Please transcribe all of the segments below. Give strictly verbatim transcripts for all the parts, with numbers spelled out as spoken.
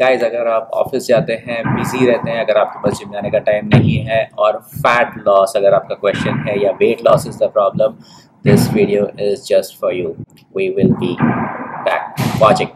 Guys अगर आप office जाते हैं, बिजी रहते हैं, अगर आपके पास जिम जाने का टाइम नहीं है और फैट लॉस अगर आपका क्वेश्चन है या weight loss is the problem, this video is just for you. We will be back watching.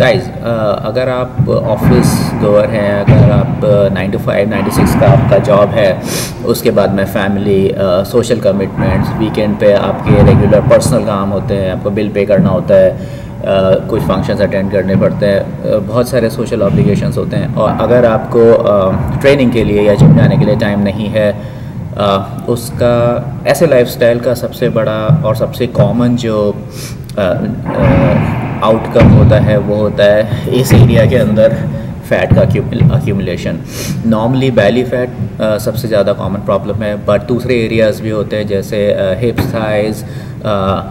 Guys uh, अगर आप ऑफिस गोअर हैं, अगर आप nine to five nine to six का आपका जॉब है, उसके बाद में फैमिली, सोशल कमिटमेंट्स, वीकेंड पे आपके रेगुलर पर्सनल काम होते हैं, आपको बिल पे करना होता है, uh, कुछ फंक्शंस अटेंड करने पड़ते हैं, uh, बहुत सारे सोशल ऑब्लिगेशंस होते हैं। और अगर आपको uh, ट्रेनिंग के लिए या जिम जाने के लिए टाइम नहीं है, uh, उसका ऐसे लाइफस्टाइल का सबसे बड़ा और सबसे कॉमन जो uh, uh, आउटकम होता है वो होता है इस एरिया के अंदर फ़ैट का एक्यूमुलेशन। नॉर्मली बैली फैट सबसे ज़्यादा कॉमन प्रॉब्लम है, बट दूसरे एरियाज़ भी होते हैं जैसे hips, thighs,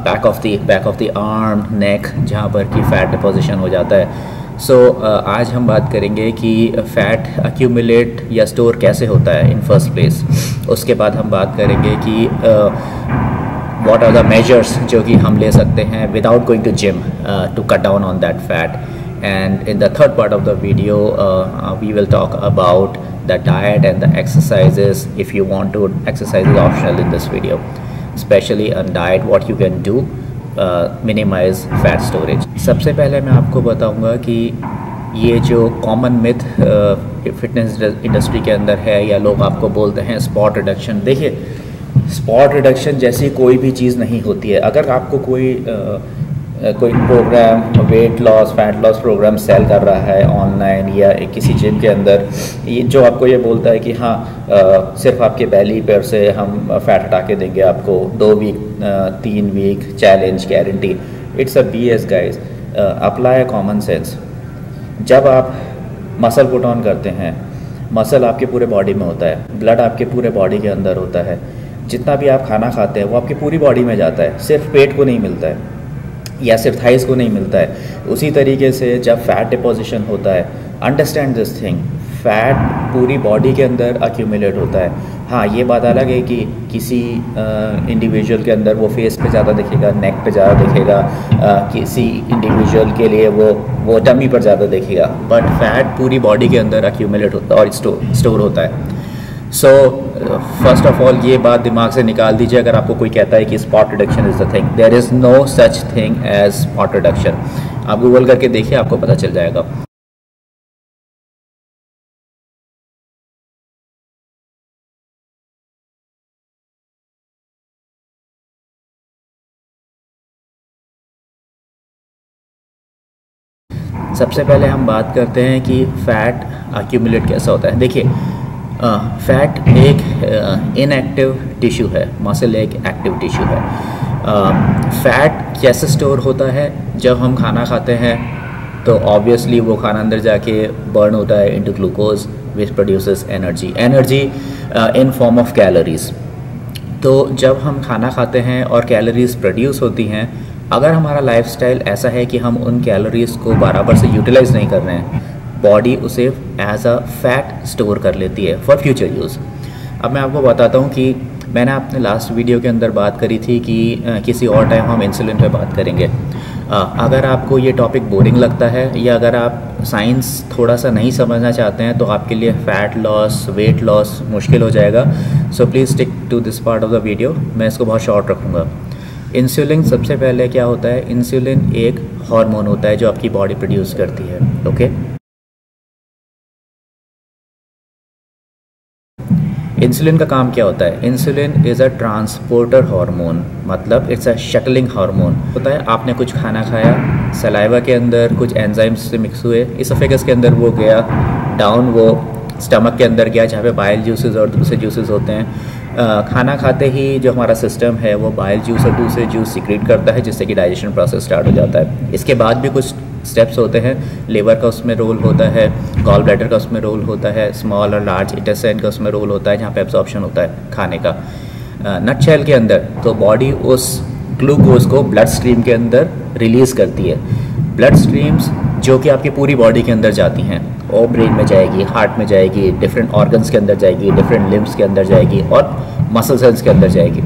back of the back of the arm, neck, जहाँ पर कि फ़ैट डिपोजिशन हो जाता है। सो so, uh, आज हम बात करेंगे कि फ़ैट एक्यूमुलेट या स्टोर कैसे होता है इन फर्स्ट प्लेस। उसके बाद हम बात करेंगे कि uh, What are the measures जो कि हम ले सकते हैं without going to gym uh, to cut down on that fat, and in the third part of the video uh, we will talk about the diet and the exercises. If you want to, exercise is optional in this video, especially on diet, what you can do uh, minimize fat storage. सबसे पहले मैं आपको बताऊंगा कि ये जो common myth fitness industry के अंदर है या लोग आपको बोलते हैं स्पॉट रिडक्शन, देखिए स्पॉट रिडक्शन जैसी कोई भी चीज़ नहीं होती है। अगर आपको कोई आ, कोई program weight loss, fat loss program cell कर रहा है ऑनलाइन या किसी जिम के अंदर, ये जो आपको ये बोलता है कि हाँ आ, सिर्फ आपके बैली पर से हम फैट हटा के देंगे आपको, दो वीक आ, तीन week challenge guarantee, it's a B S guys. Apply common sense. जब आप मसल पुट ऑन करते हैं, मसल आपके पूरे बॉडी में होता है, ब्लड आपके पूरे बॉडी के अंदर होता है, जितना भी आप खाना खाते हैं वो आपकी पूरी बॉडी में जाता है, सिर्फ पेट को नहीं मिलता है या सिर्फ थाइस को नहीं मिलता है। उसी तरीके से जब फैट डिपोजिशन होता है, अंडरस्टैंड दिस थिंग, फैट पूरी बॉडी के अंदर एक्यूमुलेट होता है। हाँ, ये बात अलग है कि किसी इंडिविजुअल के अंदर वो फेस पे ज़्यादा दिखेगा, नेक पे ज़्यादा दिखेगा, आ, किसी इंडिविजुअल के लिए वो वो डमी पर ज़्यादा दिखेगा, बट फैट पूरी बॉडी के अंदर एक्यूमुलेट होता है और स्टोर स्टोर होता है। सो फर्स्ट ऑफ ऑल ये बात दिमाग से निकाल दीजिए अगर आपको कोई कहता है कि spot reduction is the thing. There is no such thing as spot reduction. आप गूगल करके देखिए, आपको पता चल जाएगा। सबसे पहले हम बात करते हैं कि फ़ैट एक्यूमुलेट कैसा होता है। देखिए फ़ैट uh, एक इनएक्टिव uh, टिश्यू है, मसल एक एक्टिव टिश्यू है। फ़ैट uh, कैसे स्टोर होता है? जब हम खाना खाते हैं तो ऑब्वियसली वो खाना अंदर जाके बर्न होता है into glucose which produces energy energy in form of calories. तो जब हम खाना खाते हैं और कैलोरीज प्रोड्यूस होती हैं, अगर हमारा लाइफस्टाइल ऐसा है कि हम उन कैलोरीज़ को बराबर से यूटिलाइज़ नहीं कर रहे हैं, बॉडी उसे एज अ फैट स्टोर कर लेती है फॉर फ्यूचर यूज़। अब मैं आपको बताता हूँ कि मैंने अपने लास्ट वीडियो के अंदर बात करी थी कि किसी और टाइम हम इंसुलिन पे बात करेंगे। अगर आपको ये टॉपिक बोरिंग लगता है या अगर आप साइंस थोड़ा सा नहीं समझना चाहते हैं तो आपके लिए फ़ैट लॉस, वेट लॉस मुश्किल हो जाएगा। So please stick to this part of the video, मैं इसको बहुत शॉर्ट रखूँगा। इंसुलिन सबसे पहले क्या होता है? इंसुलिन एक हार्मोन होता है जो आपकी बॉडी प्रोड्यूस करती है। Okay okay? इंसुलिन का काम क्या होता है? Insulin is a transporter hormone, मतलब इट्स अ शटलिंग हार्मोन होता है। आपने कुछ खाना खाया, सलाइवा के अंदर कुछ एंजाइम्स से मिक्स हुए, इसोफेगस के अंदर वो गया डाउन, वो स्टमक के अंदर गया जहाँ पे बाइल जूसेस और दूसरे जूसेस होते हैं, खाना खाते ही जो हमारा सिस्टम है वो बाइल जूस और दूसरे जूस सीक्रेट करता है, जिससे कि डाइजेशन प्रोसेस स्टार्ट हो जाता है। इसके बाद भी कुछ स्टेप्स होते हैं, लिवर का उसमें रोल होता है, गॉल ब्लैडर का उसमें रोल होता है, स्मॉल और लार्ज इंटेस्टाइन का उसमें रोल होता है, जहाँ पे एब्जॉर्प्शन होता है खाने का। नटशेल के अंदर तो बॉडी उस ग्लूकोज को ब्लड स्ट्रीम के अंदर रिलीज़ करती है। ब्लड स्ट्रीम्स जो कि आपकी पूरी बॉडी के अंदर जाती हैं, और ब्रेन में जाएगी, हार्ट में जाएगी, डिफरेंट ऑर्गन्स के अंदर जाएगी, डिफरेंट लिम्स के अंदर जाएगी और मसल सेल्स के अंदर जाएगी।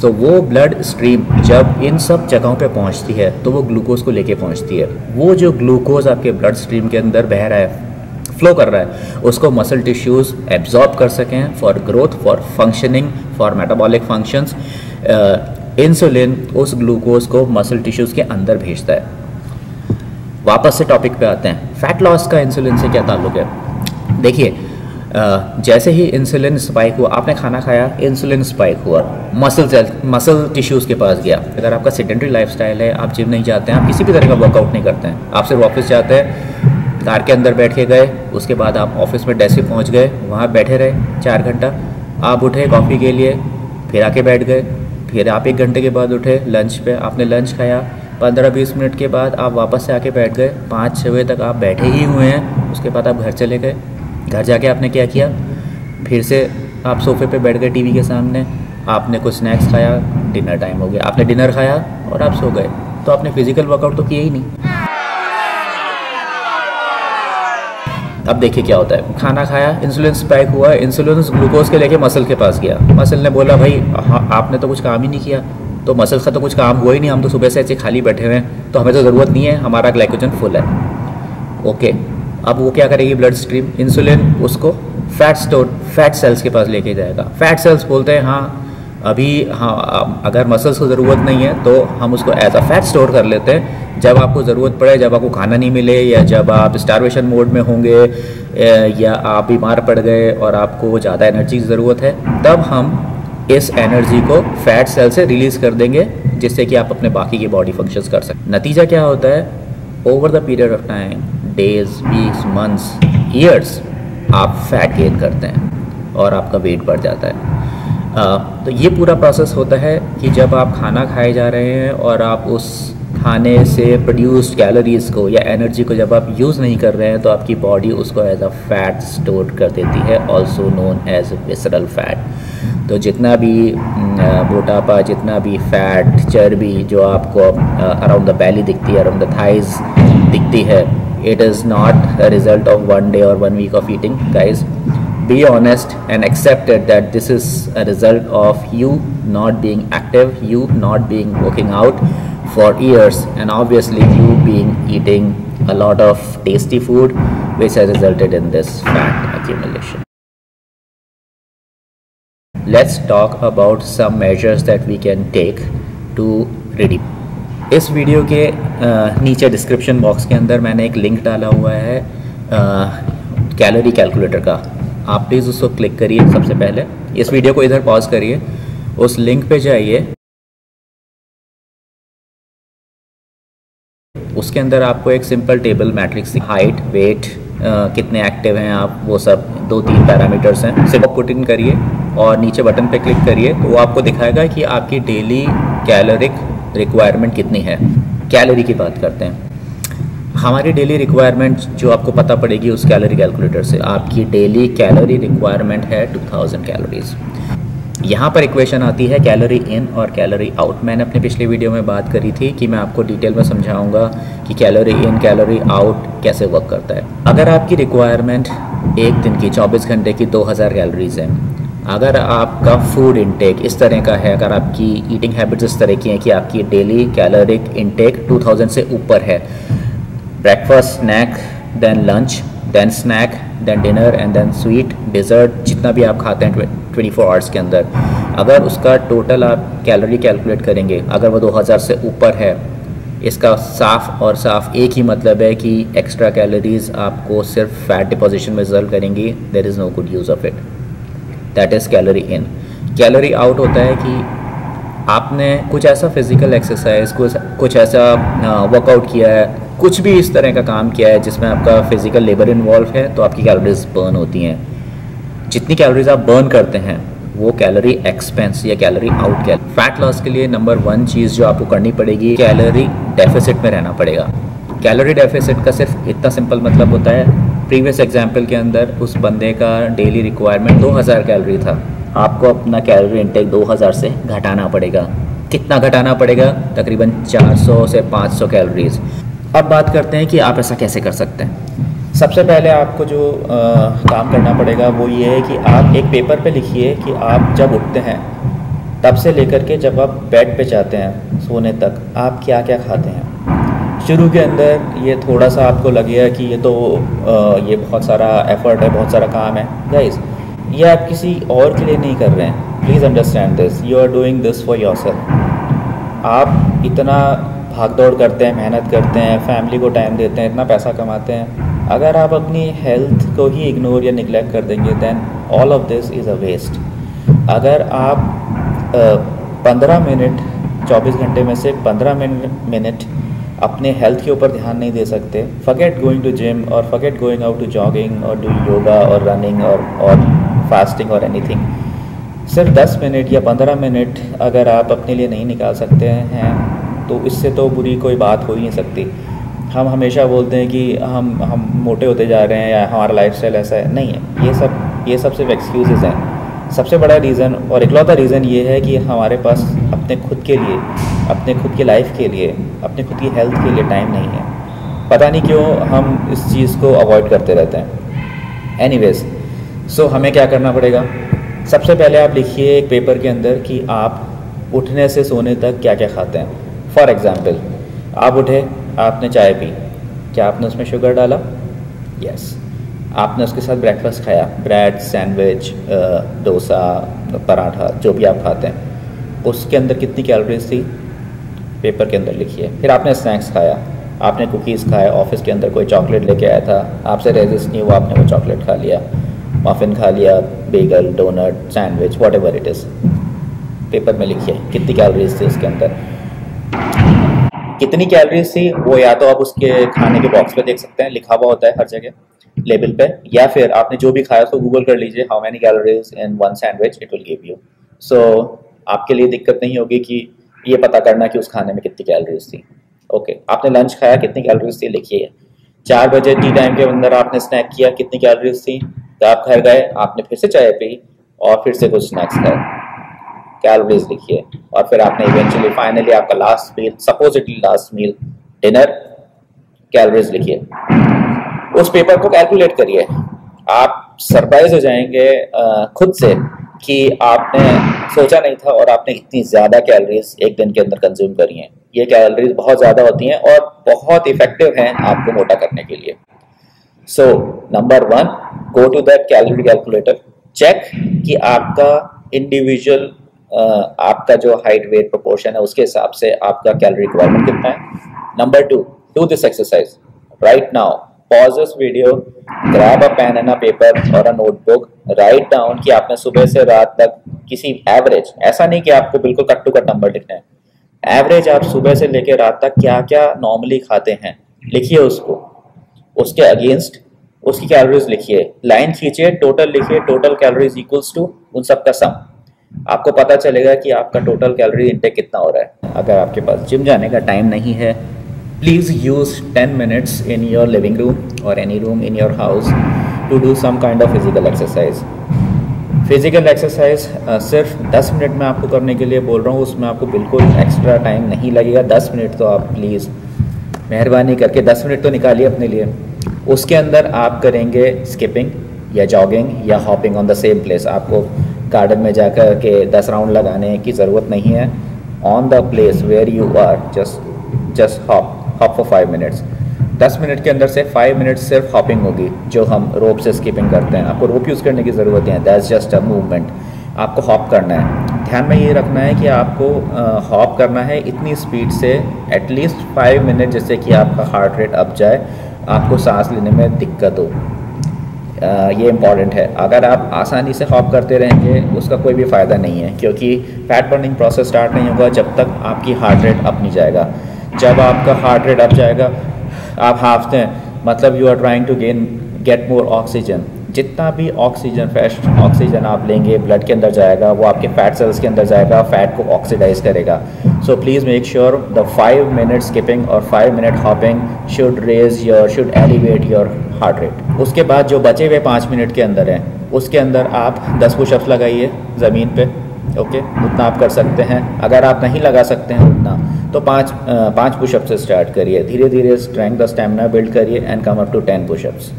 तो so, वो ब्लड स्ट्रीम जब इन सब जगहों पे पहुंचती है तो वो ग्लूकोज को लेके पहुंचती है। वो जो ग्लूकोज आपके ब्लड स्ट्रीम के अंदर बह रहा है, फ्लो कर रहा है, उसको मसल टिश्यूज़ एब्जॉर्ब कर सकें for growth, for functioning, for metabolic functions. Insulin उस ग्लूकोज को मसल टिश्यूज़ के अंदर भेजता है। वापस से टॉपिक पे आते हैं, फैट लॉस का इंसुलिन से क्या ताल्लुक है। देखिए Uh, जैसे ही इंसुलिन स्पाइक हुआ, आपने खाना खाया, इंसुलिन स्पाइक हुआ, मसल सेल मसल टिश्यूज़ के पास गया। अगर आपका सेडेंटरी लाइफस्टाइल है, आप जिम नहीं जाते हैं, आप किसी भी तरह का वर्कआउट नहीं करते हैं, आप सिर्फ ऑफिस जाते हैं, कार के अंदर बैठ के गए, उसके बाद आप ऑफिस में डेस्क पहुंच गए, वहाँ बैठे रहे चार घंटा, आप उठे कॉफ़ी के लिए, फिर आके बैठ गए, फिर आप एक घंटे के बाद उठे लंच पे, आपने लंच खाया, पंद्रह बीस मिनट के बाद आप वापस से आके बैठ गए, पाँच छः बजे तक आप बैठे ही हुए हैं, उसके बाद आप घर चले गए। घर जाके आपने क्या किया, फिर से आप सोफे पे बैठ गए टीवी के सामने, आपने कुछ स्नैक्स खाया, डिनर टाइम हो गया, आपने डिनर खाया और आप सो गए। तो आपने फिजिकल वर्कआउट तो किया ही नहीं। अब देखिए क्या होता है, खाना खाया, इंसुलिन स्पाइक हुआ, इंसुलिन ग्लूकोज के लेके मसल के पास गया, मसल ने बोला भाई आपने तो कुछ काम ही नहीं किया, तो मसल का तो कुछ काम हुआ ही नहीं, हम तो सुबह से ऐसे खाली बैठे हुए हैं, तो हमें तो ज़रूरत नहीं है, हमारा ग्लाइकोजन फुल है। ओके, अब वो क्या करेगी ब्लड स्ट्रीम, इंसुलिन उसको फैट स्टोर फैट सेल्स के पास लेके जाएगा। फैट सेल्स बोलते हैं हाँ अभी हाँ अगर मसल्स को ज़रूरत नहीं है तो हम उसको एज अ फैट स्टोर कर लेते हैं, जब आपको ज़रूरत पड़े, जब आपको खाना नहीं मिले या जब आप स्टार्वेशन मोड में होंगे या आप बीमार पड़ गए और आपको ज़्यादा एनर्जी की ज़रूरत है, तब हम इस एनर्जी को फैट सेल से रिलीज़ कर देंगे, जिससे कि आप अपने बाकी के बॉडी फंक्शंस कर सकें। नतीजा क्या होता है, over the period of time, days, weeks, months, years, आप फैट गेन करते हैं और आपका वेट बढ़ जाता है। आ, तो ये पूरा प्रोसेस होता है कि जब आप खाना खाए जा रहे हैं और आप उस खाने से प्रोड्यूस्ड कैलोरीज़ को या एनर्जी को जब आप यूज़ नहीं कर रहे हैं, तो आपकी बॉडी उसको एज अ फैट स्टोर कर देती है, also known as visceral fat. तो जितना भी मोटापा, जितना भी फैट, चर्बी जो आपको अराउंड द बैली दिखती है, अराउंड द थाइज दिखती है, it is not a result of one day or one week of eating. Guys, be honest and accept it that this is a result of you not being active, you not being working out for years, and obviously you being eating a lot of tasty food, which has resulted in this fat accumulation. Let's talk about some measures that we can take to reduce. इस video के नीचे description box के अंदर मैंने एक link डाला हुआ है कैलोरी कैलकुलेटर का, आप प्लीज़ उसको क्लिक करिए। सबसे पहले इस वीडियो को इधर पॉज करिए, उस लिंक पे जाइए, उसके अंदर आपको एक simple table matrix, height, weight, कितने एक्टिव हैं आप, वो सब दो तीन पैरामीटर्स हैं, सिर्फ पुट इन करिए और नीचे बटन पे क्लिक करिए, तो वो आपको दिखाएगा कि आपकी डेली कैलोरिक रिक्वायरमेंट कितनी है। कैलोरी की बात करते हैं, हमारी डेली रिक्वायरमेंट जो आपको पता पड़ेगी उस कैलोरी कैलकुलेटर से, आपकी डेली कैलोरी रिक्वायरमेंट है टू थाउजेंड कैलोरीज। यहाँ पर इक्वेशन आती है कैलोरी इन और कैलोरी आउट। मैंने अपने पिछले वीडियो में बात करी थी कि मैं आपको डिटेल में समझाऊंगा कि कैलोरी इन कैलोरी आउट कैसे वर्क करता है। अगर आपकी रिक्वायरमेंट एक दिन की चौबीस घंटे की दो हज़ार कैलोरीज हैं, अगर आपका फूड इनटेक इस तरह का है, अगर आपकी ईटिंग हैबिट्स इस तरह की हैं कि आपकी daily caloric intake two thousand से ऊपर है, breakfast, snack, then lunch, then snack, then dinner and then sweet, dessert, जितना भी आप खाते हैं ट्वेंटी फोर आवर्स के अंदर, अगर उसका टोटल आप कैलोरी कैलकुलेट करेंगे, अगर वो दो हज़ार से ऊपर है, इसका साफ और साफ एक ही मतलब है कि एक्स्ट्रा कैलोरीज आपको सिर्फ फैट डिपोजिशन में रिजल्ट करेंगी। There is no good use of it, that is calorie in. Calorie out होता है कि आपने कुछ ऐसा फिज़िकल एक्सरसाइज, कुछ कुछ ऐसा वर्कआउट किया है, कुछ भी इस तरह का काम किया है जिसमें आपका फिज़िकल लेबर इन्वॉल्व है, तो आपकी कैलोरीज बर्न होती हैं। जितनी कैलोरीज आप बर्न करते हैं वो कैलोरी एक्सपेंस या कैलोरी आउट। फैट लॉस के लिए नंबर वन चीज़ जो आपको करनी पड़ेगी, कैलोरी डेफिसिट में रहना पड़ेगा। कैलोरी डेफिसिट का सिर्फ इतना सिंपल मतलब होता है, प्रीवियस एग्जाम्पल के अंदर उस बंदे का डेली रिक्वायरमेंट दो हज़ार कैलोरी था, आपको अपना कैलोरी इंटेक दो हज़ार से घटाना पड़ेगा। कितना घटाना पड़ेगा? तकरीबन चार सौ से पाँच सौ कैलोरीज। अब बात करते हैं कि आप ऐसा कैसे कर सकते हैं। सबसे पहले आपको जो आ, काम करना पड़ेगा वो ये है कि आप एक पेपर पे लिखिए कि आप जब उठते हैं तब से लेकर के जब आप बेड पे जाते हैं सोने तक आप क्या क्या खाते हैं। शुरू के अंदर ये थोड़ा सा आपको लगेगा कि ये तो आ, ये बहुत सारा एफर्ट है, बहुत सारा काम है। गाइस, ये आप किसी और के लिए नहीं कर रहे हैं, please understand this, you are doing this for yourself. आप इतना भाग दौड़ करते हैं, मेहनत करते हैं, फैमिली को टाइम देते हैं, इतना पैसा कमाते हैं, अगर आप अपनी हेल्थ को ही इग्नोर या निगलेक्ट कर देंगे then all of this is a waste. अगर आप पंद्रह मिनट चौबीस घंटे में से पंद्रह मिनट अपने हेल्थ के ऊपर ध्यान नहीं दे सकते, फॉरगेट गोइंग टू जिम और forget going out to jogging और डू योगा और रनिंग और और फास्टिंग और एनीथिंग, सिर्फ दस मिनट या पंद्रह मिनट अगर आप अपने लिए नहीं निकाल सकते हैं तो इससे तो बुरी कोई बात हो ही नहीं सकती। हम हमेशा बोलते हैं कि हम हम मोटे होते जा रहे हैं या हमारा लाइफस्टाइल ऐसा है, नहीं है। ये सब ये सब सिर्फ एक्सक्यूजेज हैं। सबसे बड़ा रीज़न और इकलौता रीज़न ये है कि हमारे पास अपने खुद के लिए, अपने खुद की लाइफ के लिए, अपने खुद की हेल्थ के लिए टाइम नहीं है। पता नहीं क्यों हम इस चीज़ को अवॉइड करते रहते हैं। एनीवेज, सो हमें क्या करना पड़ेगा? सबसे पहले आप लिखिए एक पेपर के अंदर कि आप उठने से सोने तक क्या क्या खाते हैं। फॉर एग्ज़ाम्पल, आप उठे, आपने चाय पी, क्या आपने उसमें शुगर डाला? यस। आपने उसके साथ ब्रेकफास्ट खाया, ब्रेड, सैंडविच, डोसा, पराठा, जो भी आप खाते हैं, उसके अंदर कितनी कैलोरीज थी पेपर के अंदर लिखिए। फिर आपने स्नैक्स खाया, आपने कुकीज़ खाए, ऑफिस के अंदर कोई चॉकलेट लेके आया था, आपसे रेजिस्ट नहीं हुआ, आपने वो चॉकलेट खा लिया, मफिन खा लिया, bagel, donut, sandwich, whatever it is, paper में लिखिए कितनी कैलोरीज थी उसके अंदर। कितनी कैलोरीज थी वो या तो आप उसके खाने के बॉक्स पे देख सकते हैं, लिखा हुआ होता है हर जगह लेबल पे, या फिर आपने जो भी खाया उसको गूगल कर लीजिए, how many calories in one sandwich it will give you. So आपके लिए दिक्कत नहीं होगी कि ये पता करना कि उस खाने में कितनी कैलोरीज थी। ओके, आपने लंच खाया, कितनी कैलोरीज थी लिखिए। चार बजे टी टाइम के अंदर आपने स्नैक किया, कितनी कैलोरीज थी। तो आप घर गए, आपने फिर से चाय पी और फिर से कुछ स्नैक्स खाए, कैलोरीज लिखिए। और फिर आपने इवेंचुअली फाइनली आपका last meal, supposedly last meal, dinner, calories लिखिए। उस पेपर को कैलकुलेट करिए। आप सरप्राइज हो जाएंगे आ, खुद से कि आपने सोचा नहीं था और आपने इतनी ज़्यादा कैलोरीज एक दिन के अंदर कंज्यूम करी हैं। ये कैलोरीज बहुत ज़्यादा होती हैं और बहुत इफेक्टिव हैं आपको मोटा करने के लिए। So number one, go to that calorie calculator, check कि आपका इंडिविजुअल Uh, आपका जो हाइट वेट प्रोपोर्शन है उसके हिसाब से आपका कैलोरी रिक्वायरमेंट कितना है। Number two, do this exercise right now, pause this video, grab a pen and a paper और अ नोटबुक, राइट डाउन कि आपने सुबह से रात तक किसी एवरेज, ऐसा नहीं कि आपको बिल्कुल कट टू कट नंबर लिखना है, एवरेज आप सुबह से लेकर रात तक क्या क्या नॉर्मली खाते हैं लिखिए, उसको उसके अगेंस्ट उसकी कैलोरीज लिखिए, लाइन खींचिए, टोटल लिखिए, टोटल कैलोरीज इक्वल्स टू उन सब का सम। आपको पता चलेगा कि आपका टोटल कैलोरी इंटेक कितना हो रहा है। अगर आपके पास जिम जाने का टाइम नहीं है, please use ten minutes in your living room और any room in your house to do some kind of physical exercise. Physical exercise सिर्फ दस मिनट में आपको करने के लिए बोल रहा हूँ, उसमें आपको बिल्कुल एक्स्ट्रा टाइम नहीं लगेगा। दस मिनट तो आप प्लीज़ मेहरबानी करके दस मिनट तो निकालिए अपने लिए। उसके अंदर आप करेंगे स्किपिंग या जॉगिंग या hopping on the same place. आपको गार्डन में जाकर के दस राउंड लगाने की ज़रूरत नहीं है। On the place where you are just just hop hop for five minutes. दस मिनट के अंदर से फाइव मिनट्स सिर्फ हॉपिंग होगी, जो हम रोप से स्किपिंग करते हैं। आपको रोप यूज़ करने की ज़रूरत नहीं है, दैट्स जस्ट अ मूवमेंट। आपको हॉप करना है, ध्यान में ये रखना है कि आपको हॉप करना है इतनी स्पीड से एटलीस्ट फाइव मिनट जिससे कि आपका हार्ट रेट अप जाए, आपको सांस लेने में दिक्कत हो। Uh, ये इम्पॉर्टेंट है। अगर आप आसानी से हॉप करते रहेंगे उसका कोई भी फ़ायदा नहीं है, क्योंकि फैट बर्निंग प्रोसेस स्टार्ट नहीं होगा जब तक आपकी हार्ट रेट अप नहीं जाएगा। जब आपका हार्ट रेट अप जाएगा आप हाफते हैं, मतलब you are trying to gain get more oxygen, जितना भी ऑक्सीजन फ्रेश ऑक्सीजन आप लेंगे ब्लड के अंदर जाएगा, वो आपके फैट सेल्स के अंदर जाएगा, फैट को ऑक्सीडाइज करेगा। So please make sure the five minute skipping और five minute hopping should raise your should elevate your heart rate. उसके बाद जो बचे हुए पाँच मिनट के अंदर हैं उसके अंदर आप दस पुशअप्स लगाइए ज़मीन पे, ओके, उतना आप कर सकते हैं। अगर आप नहीं लगा सकते हैं उतना तो पाँच पाँच पुशअप से स्टार्ट करिए, धीरे धीरे स्ट्रेंथ और स्टेमिना बिल्ड करिए and come up to ten pushups.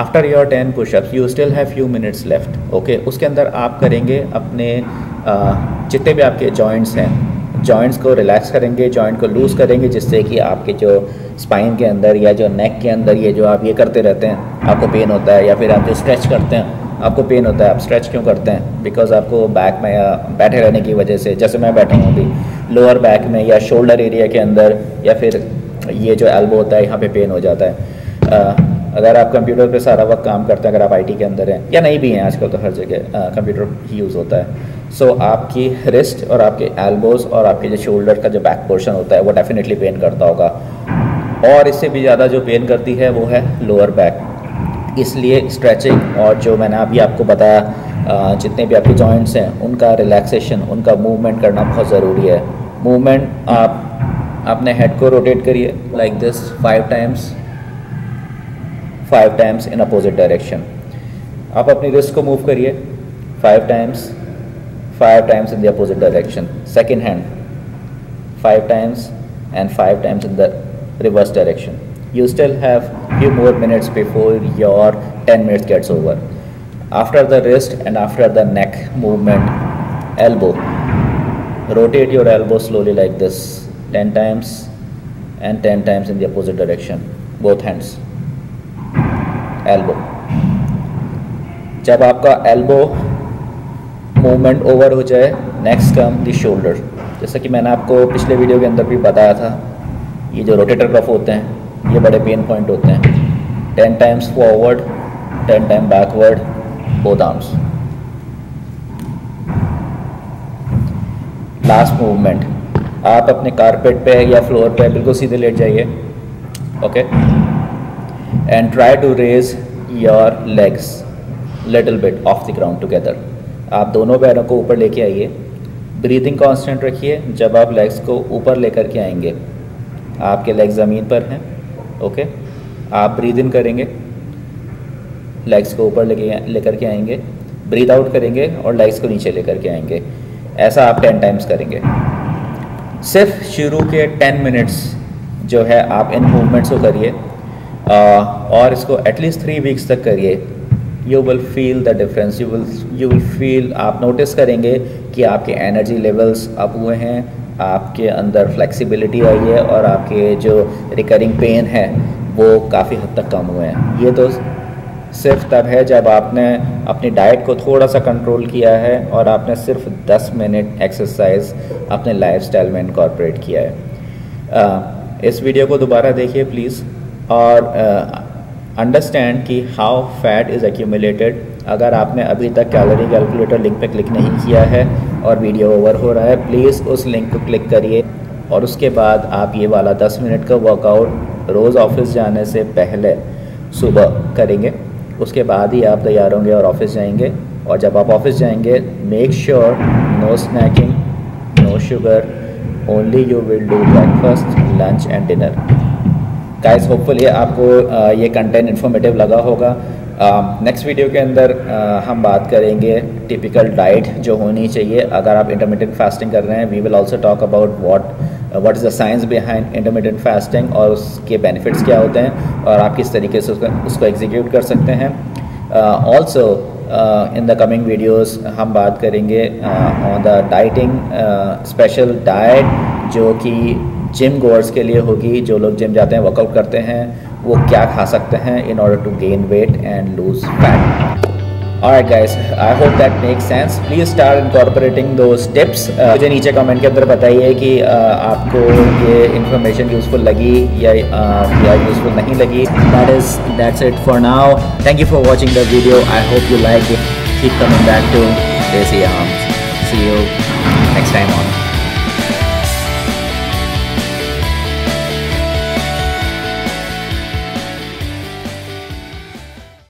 After your ten pushups you still have few minutes left, okay. उसके अंदर आप करेंगे अपने आ, जितने भी आपके जॉइंट्स हैं, जॉइंट्स को रिलैक्स करेंगे, जॉइंट को लूज़ करेंगे, जिससे कि आपके जो स्पाइन के अंदर या जो नेक के अंदर ये जो आप ये करते रहते हैं आपको पेन होता है, या फिर आप जो स्ट्रेच करते हैं आपको पेन होता है। आप स्ट्रेच क्यों करते हैं? बिकॉज आपको बैक में या बैठे रहने की वजह से, जैसे मैं बैठा हूँ अभी, लोअर बैक में या शोल्डर एरिया के अंदर या फिर ये जो एल्बो होता है यहाँ पे पेन हो जाता है। आ, अगर आप कंप्यूटर पे सारा वक्त काम करते हैं, अगर आप आईटी के अंदर हैं या नहीं भी हैं, आजकल तो हर जगह कंप्यूटर ही यूज़ होता है। सो so, आपकी रिस्ट और आपके एल्बोज़ और आपके जो शोल्डर का जो बैक पोर्शन होता है वो डेफिनेटली पेन करता होगा, और इससे भी ज़्यादा जो पेन करती है वो है लोअर बैक। इसलिए स्ट्रेचिंग और जो मैंने अभी आपको बताया जितने भी आपके जॉइंट्स हैं उनका रिलैक्सेशन, उनका मूवमेंट करना बहुत ज़रूरी है। मूवमेंट आप अपने हेड को रोटेट करिए like this five times five times in opposite direction. आप अपनी रिस्ट को मूव करिए five times five times in the opposite direction. Second hand five times and five times in the reverse direction. You still have few more minutes before your ten minutes gets over. After the wrist and after the neck movement, elbow. Rotate your elbow slowly like this, ten times and ten times in the opposite direction. Both hands. Elbow. जब आपका elbow movement over हो जाए, next come the shoulder. जैसा कि मैंने आपको पिछले video के अंदर भी बताया था, ये जो rotator cuff होते हैं ये बड़े पेन पॉइंट होते हैं। Ten times forward, ten time backward, both arms. Last movement, आप अपने कारपेट पे या फ्लोर पे बिल्कुल सीधे लेट जाइए, okay, and try to raise your legs little bit off the ground together. आप दोनों पैरों को ऊपर लेके आइए, ब्रीथिंग कांस्टेंट रखिए। जब आप लेग्स को ऊपर लेकर के आएंगे आपके लेग्स ज़मीन पर हैं, ओके, आप ब्रीद इन करेंगे, लेग्स को ऊपर लेके लेकर के आएंगे, ब्रीद आउट करेंगे और लेग्स को नीचे लेकर के आएंगे। ऐसा आप टेन टाइम्स करेंगे। सिर्फ शुरू के टेन मिनट्स जो है आप इन मूवमेंट्स को करिए और इसको एटलीस्ट थ्री वीक्स तक करिए। You will feel the difference, you will you will feel आप नोटिस करेंगे कि आपके एनर्जी लेवल्स अप हुए हैं, आपके अंदर फ्लेक्सिबिलिटी आई है और आपके जो रिकरिंग पेन है वो काफ़ी हद तक कम हुए हैं। ये तो सिर्फ तब है जब आपने अपनी डाइट को थोड़ा सा कंट्रोल किया है और आपने सिर्फ दस मिनट एक्सरसाइज अपने लाइफस्टाइल में इनकॉर्पोरेट किया है। आ, इस वीडियो को दोबारा देखिए प्लीज़ और अंडरस्टैंड कि हाउ फैट इज़ एक्यूमुलेटेड। अगर आपने अभी तक कैलोरी कैलकुलेटर लिंक पे क्लिक नहीं किया है और वीडियो ओवर हो रहा है, प्लीज़ उस लिंक को क्लिक करिए और उसके बाद आप ये वाला दस मिनट का वर्कआउट रोज़ ऑफिस जाने से पहले सुबह करेंगे। उसके बाद ही आप तैयार होंगे और ऑफिस जाएंगे, और जब आप ऑफिस जाएंगे make sure no snacking, no sugar, only you will do breakfast, lunch and dinner. Guys hopefully आपको ये कंटेंट इन्फॉर्मेटिव लगा होगा। नेक्स्ट uh, वीडियो के अंदर uh, हम बात करेंगे टिपिकल डाइट जो होनी चाहिए अगर आप इंटरमिटेंट फास्टिंग कर रहे हैं। We will also talk about what what is the science behind intermittent fasting और उसके बेनिफिट्स क्या होते हैं और आप किस तरीके से उसको उसको एग्जीक्यूट कर सकते हैं। Also in the coming videos हम बात करेंगे on the dieting special diet जो कि जिम गोअर्स के लिए होगी। जो लोग जिम जाते हैं, वर्कआउट करते हैं, वो क्या खा सकते हैं in order to gain weight and lose fat. Alright guys, I hope that makes sense. Please start incorporating those tips. मुझे नीचे कमेंट के अंदर बताइए कि uh, आपको ये इन्फॉर्मेशन यूजफुल लगी या uh, या यूजफुल नहीं लगी। That is that's it for now. Thank you for watching the video. I hope you like it. Keep coming back to Desi arms. See you next time on.